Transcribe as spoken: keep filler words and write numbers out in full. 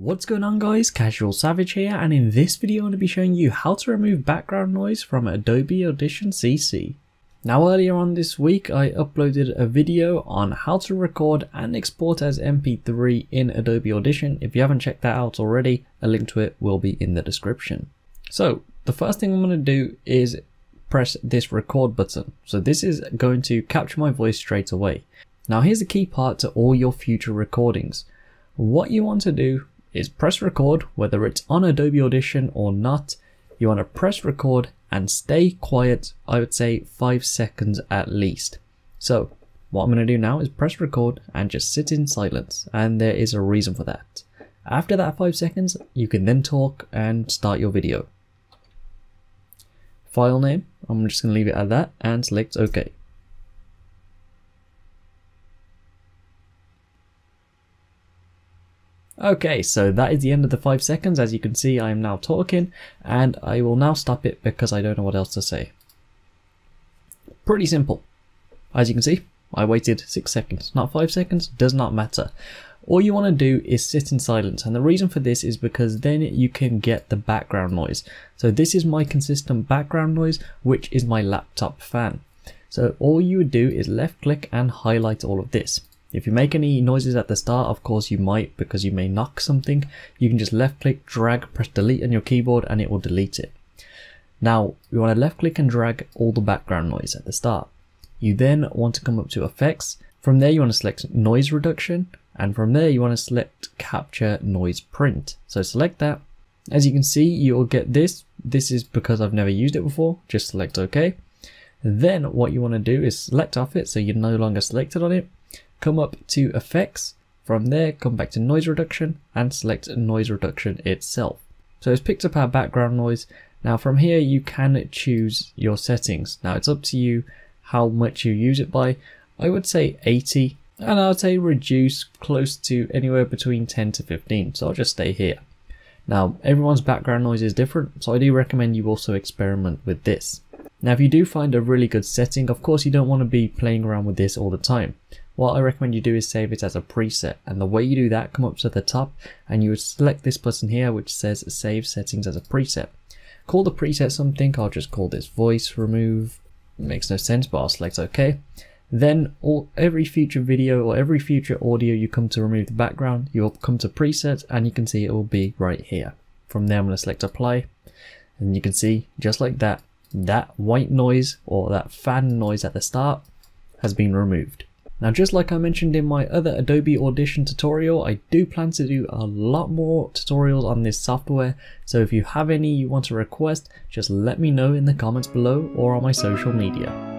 What's going on guys, Casual Savage here, and in this video I'm going to be showing you how to remove background noise from Adobe Audition C C. Now earlier on this week I uploaded a video on how to record and export as M P three in Adobe Audition. If you haven't checked that out already, a link to it will be in the description. So the first thing I'm going to do is press this record button. So this is going to capture my voice straight away. Now here's the key part to all your future recordings. What you want to do is press record, whether it's on Adobe Audition or not. You want to press record and stay quiet, I would say five seconds at least. So what I'm going to do now is press record and just sit in silence, and there is a reason for that. After that five seconds, you can then talk and start your video. File name, I'm just going to leave it at that and select OK. Okay, so that is the end of the five seconds. As you can see, I am now talking, and I will now stop it because I don't know what else to say. Pretty simple. As you can see, I waited six seconds, not five seconds, does not matter. All you want to do is sit in silence, and the reason for this is because then you can get the background noise. So this is my consistent background noise, which is my laptop fan. So all you would do is left click and highlight all of this. If you make any noises at the start, of course you might, because you may knock something, you can just left click, drag, press delete on your keyboard and it will delete it. Now you want to left click and drag all the background noise at the start. You then want to come up to effects. From there you want to select noise reduction, and from there you want to select capture noise print. So select that. As you can see, you'll get this. This is because I've never used it before. Just select OK. Then what you want to do is select off it, so you're no longer selected on it. Come up to effects, from there come back to noise reduction and select noise reduction itself. So it's picked up our background noise. Now from here you can choose your settings. Now it's up to you how much you use it by. I would say eighty, and I would say reduce close to anywhere between ten to fifteen, so I'll just stay here. Now everyone's background noise is different, so I do recommend you also experiment with this. Now if you do find a really good setting, of course you don't want to be playing around with this all the time. What I recommend you do is save it as a preset, and the way you do that, come up to the top and you would select this button here which says save settings as a preset. Call the preset something. I'll just call this voice remove. It makes no sense, but I'll select OK. Then all, every future video or every future audio you come to remove the background, you'll come to preset and you can see it will be right here. From there I'm going to select apply, and you can see just like that, that white noise or that fan noise at the start has been removed. Now just like I mentioned in my other Adobe Audition tutorial, I do plan to do a lot more tutorials on this software, so if you have any you want to request, just let me know in the comments below or on my social media.